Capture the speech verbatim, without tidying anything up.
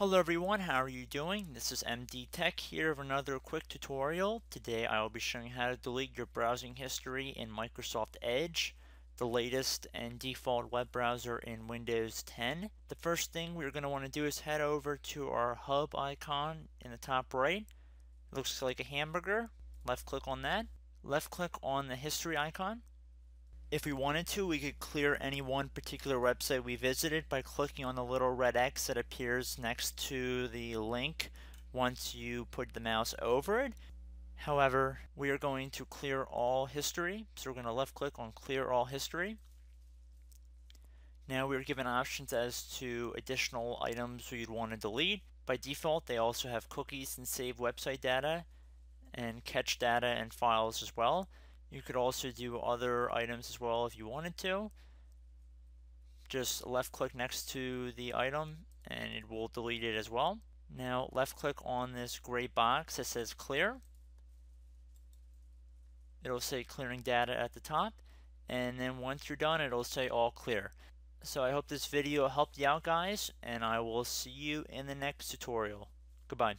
Hello everyone, how are you doing? This is M D Tech here with another quick tutorial. Today I will be showing how to delete your browsing history in Microsoft Edge, the latest and default web browser in Windows ten. The first thing we're going to want to do is head over to our hub icon in the top right. It looks like a hamburger. Left click on that. Left click on the history icon. If we wanted to, we could clear any one particular website we visited by clicking on the little red X that appears next to the link once you put the mouse over it. However, we are going to clear all history, so we're going to left click on clear all history. Now we are given options as to additional items you'd want to delete. By default, they also have cookies and save website data and cache data and files as well. You could also do other items as well if you wanted to. Just left click next to the item and it will delete it as well. Now left click on this gray box that says clear. It'll say clearing data at the top, and then once you're done it'll say all clear. So I hope this video helped you out, guys, and I will see you in the next tutorial. Goodbye.